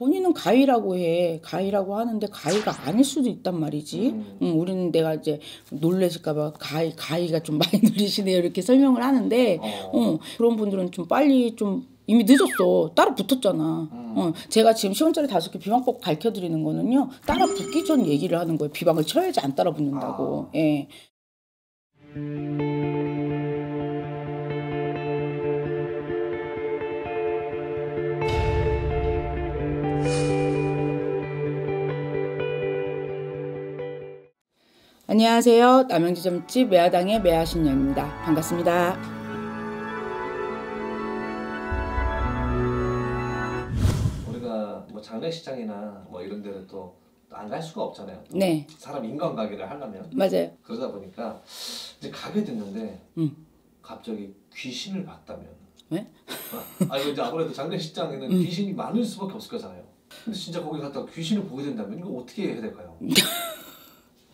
본인은 가위라고 해. 가위라고 하는데 가위가 아닐 수도 있단 말이지. 우리는 내가 이제 놀라실까봐 가위가 좀 많이 눌리시네요 이렇게 설명을 하는데 그런 분들은 좀 빨리 좀 이미 늦었어. 따라 붙었잖아. 제가 지금 10원짜리 5개 비방법 가르쳐드리는 거는요. 따라 붙기 전 얘기를 하는 거예요. 비방을 쳐야지 안 따라 붙는다고. 예. 안녕하세요. 남양주 점집 매화당의 매화신녀입니다. 반갑습니다. 우리가 뭐 장례식장이나 뭐 이런 데는 또 안 갈 수가 없잖아요. 네. 사람 인간관계를 하려면. 맞아요. 그러다 보니까 이제 가게 됐는데 갑자기 귀신을 봤다면. 왜? 이거 이제 아무래도 장례식장에는 귀신이 많을 수밖에 없을 거잖아요. 근데 진짜 거기 갔다가 귀신을 보게 된다면 이거 어떻게 해야 될까요?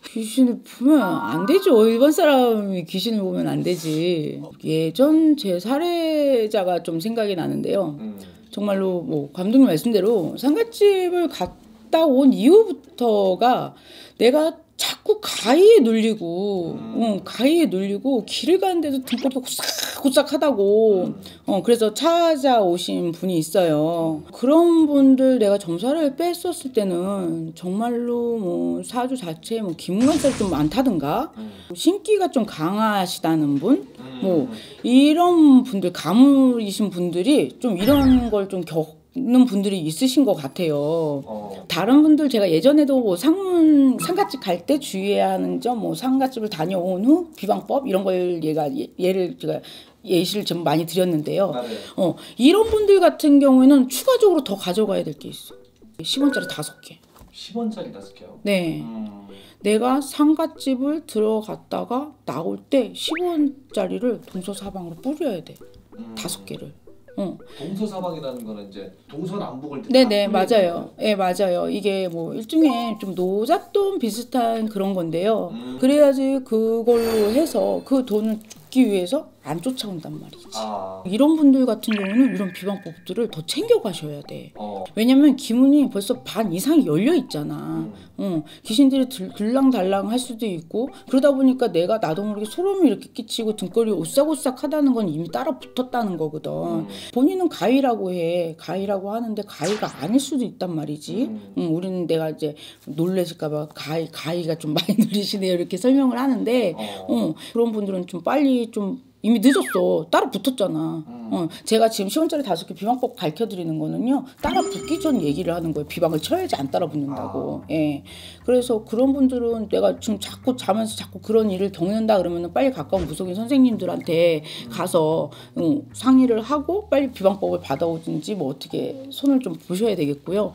귀신을 보면 안 되죠. 일반 사람이 귀신을 보면 안 되지. 예전 제 사례자가 좀 생각이 나는데요. 정말로 뭐 감독님 말씀대로 상갓집을 갔다 온 이후부터가 내가 자꾸 가위에 눌리고 가위에 눌리고 길을 가는데도 등골이 고싹고싹하다고 그래서 찾아오신 분이 있어요. 그런 분들 내가 점사를 뺐었을 때는 정말로 뭐 사주 자체에 뭐 기문관살이 좀 많다든가 신기가 좀 강하시다는 분 뭐 이런 분들 가물이신 분들이 좀 이런 걸 좀 겪는 분들이 있으신 것 같아요. 다른 분들 제가 예전에도 뭐 상갓집 갈 때 주의해야 하는 점, 뭐 상갓집을 다녀온 후 비방법 이런 걸 예를 제가 예시를 좀 많이 드렸는데요. 이런 분들 같은 경우에는 추가적으로 더 가져가야 될 게 있어. 10원짜리 5개. 10원짜리 5개요? 네. 내가 상갓집을 들어갔다가 나올 때 10원짜리를 동서사방으로 뿌려야 돼. 5개를. 동서사방이라는 거는 이제 동서남북을 네네 맞아요. 예 네, 맞아요. 이게 뭐 일종의 좀 노잣돈 비슷한 그런 건데요. 그래야지 그걸로 해서 그 돈을 줍기 위해서 안 쫓아온단 말이지. 이런 분들 같은 경우는 이런 비방법들을 더 챙겨가셔야 돼. 왜냐면 기문이 벌써 반 이상이 열려 있잖아. 귀신들이 들랑달랑 할 수도 있고 그러다 보니까 내가 나도 모르게 소름이 이렇게 끼치고 등골이 오싹오싹하다는 건 이미 따라 붙었다는 거거든. 본인은 가위라고 해. 가위라고 하는데 가위가 아닐 수도 있단 말이지. 우리는 내가 이제 놀라실까봐 가위가 좀 많이 눌리시네요 이렇게 설명을 하는데 그런 분들은 좀 빨리 좀 이미 늦었어. 따라 붙었잖아. 제가 지금 10원짜리 5개 비방법 가르쳐드리는 거는요. 따라 붙기 전 얘기를 하는 거예요. 비방을 쳐야지 안 따라 붙는다고. 예. 그래서 그런 분들은 내가 지금 자꾸 자면서 자꾸 그런 일을 겪는다 그러면 빨리 가까운 무속인 선생님들한테 가서 상의를 하고 빨리 비방법을 받아오든지 뭐 어떻게 손을 좀 보셔야 되겠고요.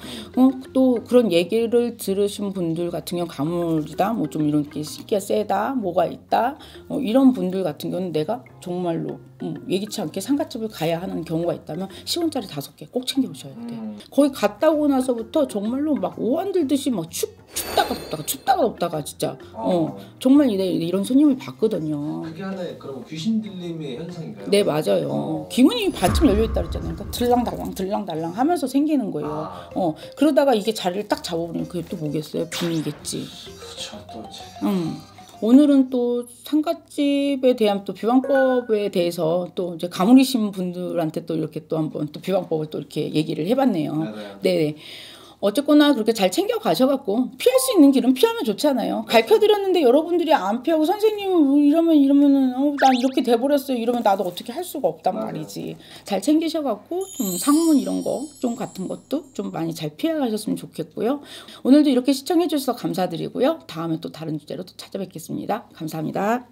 또 그런 얘기를 들으신 분들 같은 경우 가물이다. 뭐 좀 이런 게 신기가 세다. 뭐가 있다. 이런 분들 같은 경우는 내가 정말로 예기치 않게 상갓집을 가야 하는 경우가 있다면 10원짜리 5개 꼭 챙겨오셔야 돼. 거기 갔다 오고 나서부터 정말로 막 오한들듯이 막 춥다가 덥다가 진짜 정말 이런 손님을 봤거든요. 그게 하나의 그럼 귀신 들림의 현상인가요? 네 맞아요. 기문이 반쯤 열려있다 그랬잖아요. 그러니까 들랑달랑 하면서 생기는 거예요. 그러다가 이게 자리를 딱 잡아버리면 그게 또 뭐겠어요? 빙이겠지. 그렇죠. 오늘은 또 상갓집에 대한 또 비방법에 대해서 또 이제 가물이신 분들한테 또 이렇게 또 한번 또 비방법을 또 이렇게 얘기를 해봤네요. 네네. 어쨌거나 그렇게 잘 챙겨 가셔갖고 피할 수 있는 길은 피하면 좋잖아요. 가르쳐드렸는데 여러분들이 안 피하고 선생님 이러면은 난 이렇게 돼버렸어요. 이러면 나도 어떻게 할 수가 없단 말이지. 잘 챙기셔갖고 좀 상문 이런 거 좀 같은 것도 좀 많이 잘 피해가셨으면 좋겠고요. 오늘도 이렇게 시청해주셔서 감사드리고요. 다음에 또 다른 주제로 또 찾아뵙겠습니다. 감사합니다.